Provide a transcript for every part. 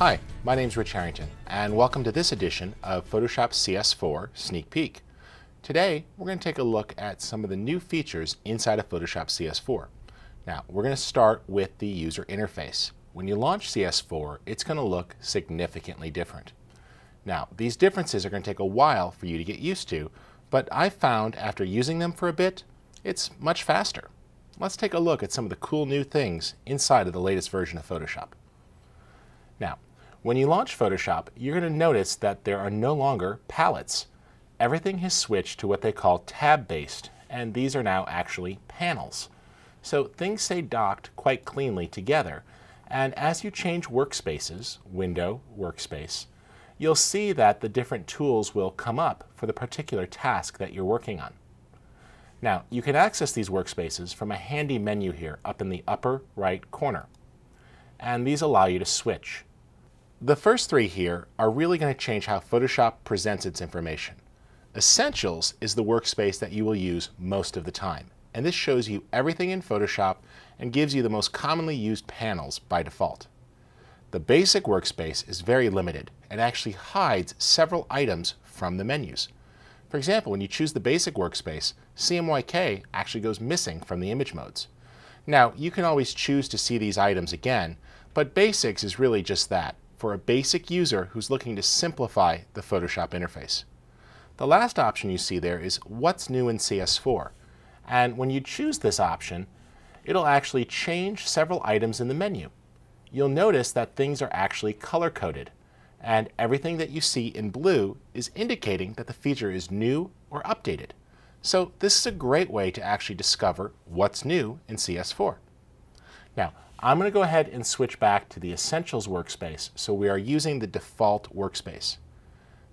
Hi, my name's Rich Harrington, and welcome to this edition of Photoshop CS4 Sneak Peek. Today, we're going to take a look at some of the new features inside of Photoshop CS4. Now, we're going to start with the user interface. When you launch CS4, it's going to look significantly different. Now, these differences are going to take a while for you to get used to, but I found after using them for a bit, it's much faster. Let's take a look at some of the cool new things inside of the latest version of Photoshop. Now, when you launch Photoshop, you're going to notice that there are no longer palettes. Everything has switched to what they call tab-based, and these are now actually panels. So things stay docked quite cleanly together, and as you change workspaces, window, workspace, you'll see that the different tools will come up for the particular task that you're working on. Now, you can access these workspaces from a handy menu here up in the upper right corner, and these allow you to switch. The first three here are really going to change how Photoshop presents its information. Essentials is the workspace that you will use most of the time, and this shows you everything in Photoshop and gives you the most commonly used panels by default. The basic workspace is very limited and actually hides several items from the menus. For example, when you choose the basic workspace, CMYK actually goes missing from the image modes. Now, you can always choose to see these items again, but basics is really just that, for a basic user who's looking to simplify the Photoshop interface. The last option you see there is What's New in CS4. And when you choose this option, it'll actually change several items in the menu. You'll notice that things are actually color-coded, and everything that you see in blue is indicating that the feature is new or updated. So this is a great way to actually discover what's new in CS4. Now, I'm going to go ahead and switch back to the Essentials workspace, so we are using the default workspace.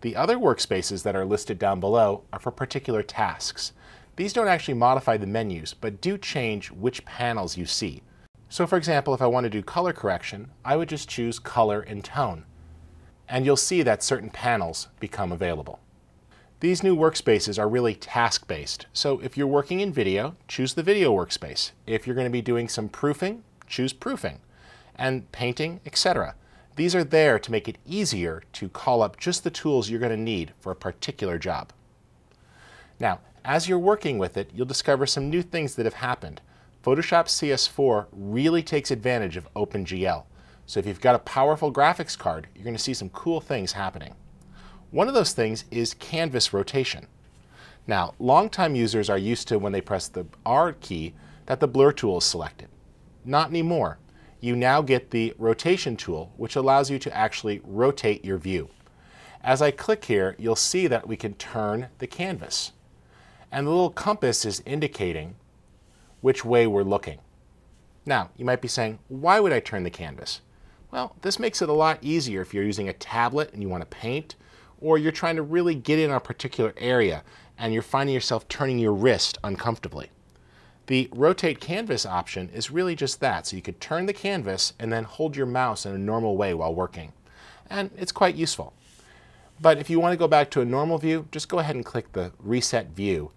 The other workspaces that are listed down below are for particular tasks. These don't actually modify the menus, but do change which panels you see. So for example, if I want to do color correction, I would just choose color and tone, and you'll see that certain panels become available. These new workspaces are really task-based, so if you're working in video, choose the video workspace. If you're going to be doing some proofing, choose proofing, and painting, etc. These are there to make it easier to call up just the tools you're going to need for a particular job. Now, as you're working with it, you'll discover some new things that have happened. Photoshop CS4 really takes advantage of OpenGL, so if you've got a powerful graphics card, you're going to see some cool things happening. One of those things is canvas rotation. Now, longtime users are used to, when they press the R key, that the blur tool is selected. Not anymore. You now get the rotation tool, which allows you to actually rotate your view. As I click here, you'll see that we can turn the canvas, and the little compass is indicating which way we're looking. Now, you might be saying, why would I turn the canvas? Well, this makes it a lot easier if you're using a tablet and you want to paint, or you're trying to really get in a particular area and you're finding yourself turning your wrist uncomfortably. The rotate canvas option is really just that, so you could turn the canvas and then hold your mouse in a normal way while working, and it's quite useful. But if you want to go back to a normal view, just go ahead and click the reset view,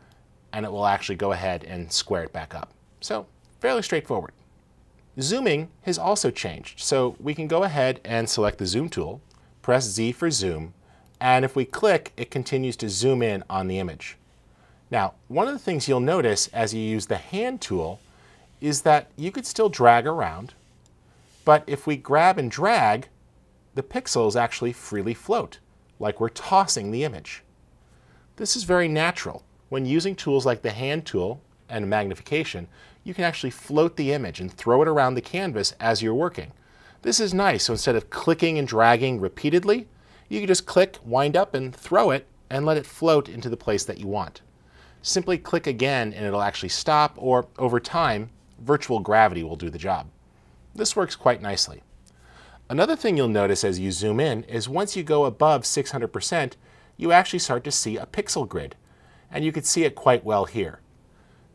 and it will actually go ahead and square it back up. So fairly straightforward. Zooming has also changed, so we can go ahead and select the zoom tool, press Z for zoom, and if we click, it continues to zoom in on the image. Now, one of the things you'll notice as you use the hand tool is that you could still drag around, but if we grab and drag, the pixels actually freely float, like we're tossing the image. This is very natural. When using tools like the hand tool and magnification, you can actually float the image and throw it around the canvas as you're working. This is nice, so instead of clicking and dragging repeatedly, you can just click, wind up, and throw it, and let it float into the place that you want. Simply click again and it'll actually stop, or over time, virtual gravity will do the job. This works quite nicely. Another thing you'll notice as you zoom in is once you go above 600%, you actually start to see a pixel grid, and you can see it quite well here.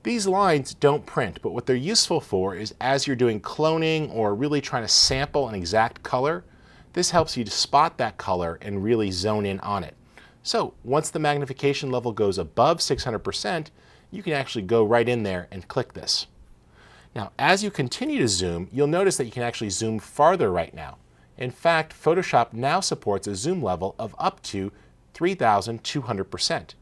These lines don't print, but what they're useful for is as you're doing cloning or really trying to sample an exact color, this helps you to spot that color and really zone in on it. So once the magnification level goes above 600%, you can actually go right in there and click this. Now, as you continue to zoom, you'll notice that you can actually zoom farther right now. In fact, Photoshop now supports a zoom level of up to 3,200%.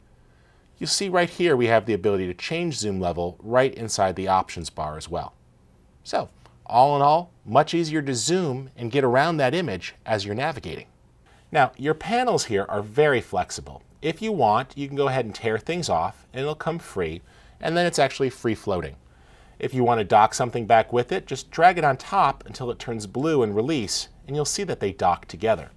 You'll see right here we have the ability to change zoom level right inside the options bar as well. So, all in all, much easier to zoom and get around that image as you're navigating. Now, your panels here are very flexible. If you want, you can go ahead and tear things off and it'll come free, and then it's actually free floating. If you want to dock something back with it, just drag it on top until it turns blue and release, and you'll see that they dock together.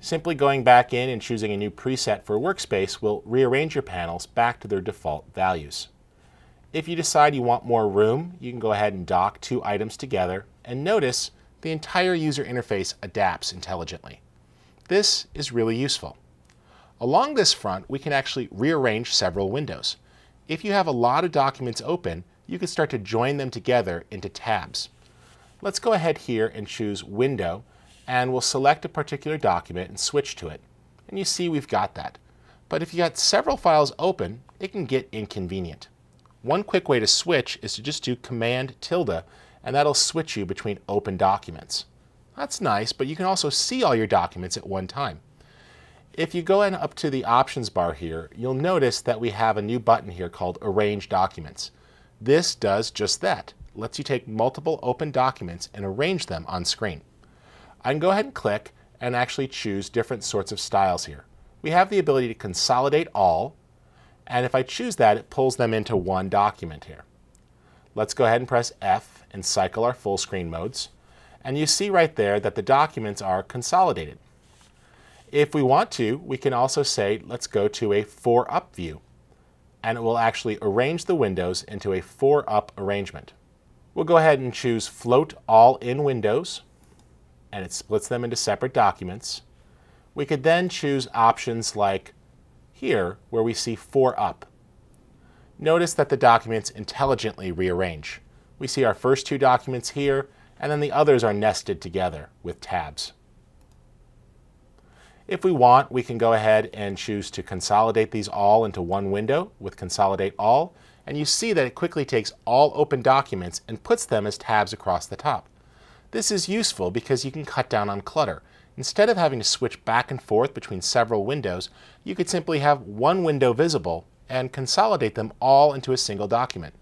Simply going back in and choosing a new preset for workspace will rearrange your panels back to their default values. If you decide you want more room, you can go ahead and dock two items together, and notice the entire user interface adapts intelligently. This is really useful. Along this front, we can actually rearrange several windows. If you have a lot of documents open, you can start to join them together into tabs. Let's go ahead here and choose Window, and we'll select a particular document and switch to it. And you see we've got that. But if you got several files open, it can get inconvenient. One quick way to switch is to just do Command-tilde, and that'll switch you between open documents. That's nice, but you can also see all your documents at one time. If you go in up to the options bar here, you'll notice that we have a new button here called Arrange Documents. This does just that. It lets you take multiple open documents and arrange them on screen. I can go ahead and click and actually choose different sorts of styles here. We have the ability to consolidate all, and if I choose that, it pulls them into one document here. Let's go ahead and press F and cycle our full screen modes, and you see right there that the documents are consolidated. If we want to, we can also say let's go to a 4-up view, and it will actually arrange the windows into a 4-up arrangement. We'll go ahead and choose Float All in Windows, and it splits them into separate documents. We could then choose options like here, where we see 4-up. Notice that the documents intelligently rearrange. We see our first two documents here, and then the others are nested together with tabs. If we want, we can go ahead and choose to consolidate these all into one window with Consolidate All, and you see that it quickly takes all open documents and puts them as tabs across the top. This is useful because you can cut down on clutter. Instead of having to switch back and forth between several windows, you could simply have one window visible and consolidate them all into a single document.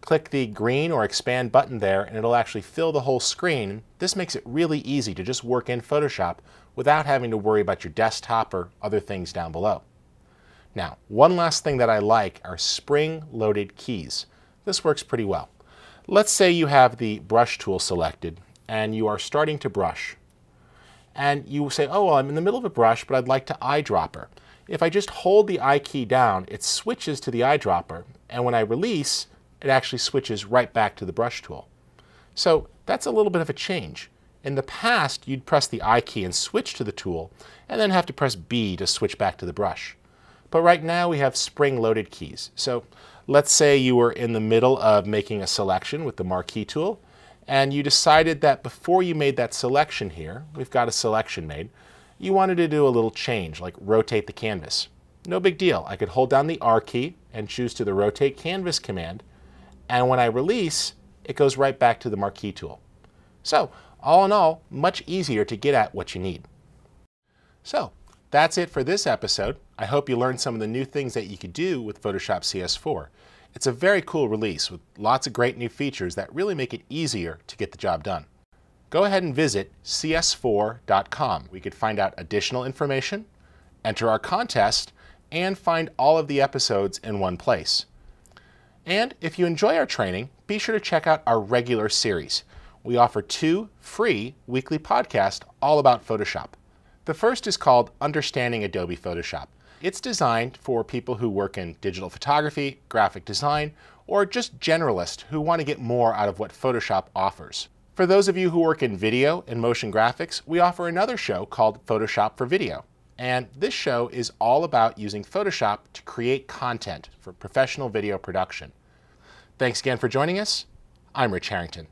Click the green or expand button there and it'll actually fill the whole screen. This makes it really easy to just work in Photoshop without having to worry about your desktop or other things down below. Now, one last thing that I like are spring-loaded keys. This works pretty well. Let's say you have the brush tool selected and you are starting to brush. And you say, oh, well, I'm in the middle of a brush, but I'd like to eyedropper. If I just hold the eye key down, it switches to the eyedropper, and when I release, it actually switches right back to the brush tool. So that's a little bit of a change. In the past, you'd press the eye key and switch to the tool, and then have to press B to switch back to the brush. But right now we have spring-loaded keys. So let's say you were in the middle of making a selection with the marquee tool, and you decided that before you made that selection here, we've got a selection made, you wanted to do a little change, like rotate the canvas. No big deal. I could hold down the R key and choose to the Rotate Canvas command, and when I release, it goes right back to the marquee tool. So, all in all, much easier to get at what you need. So, that's it for this episode. I hope you learned some of the new things that you could do with Photoshop CS4. It's a very cool release with lots of great new features that really make it easier to get the job done. Go ahead and visit cs4.com. We could find out additional information, enter our contest, and find all of the episodes in one place. And if you enjoy our training, be sure to check out our regular series. We offer 2 free weekly podcasts all about Photoshop. The first is called Understanding Adobe Photoshop. It's designed for people who work in digital photography, graphic design, or just generalists who want to get more out of what Photoshop offers. For those of you who work in video and motion graphics, we offer another show called Photoshop for Video. And this show is all about using Photoshop to create content for professional video production. Thanks again for joining us. I'm Rich Harrington.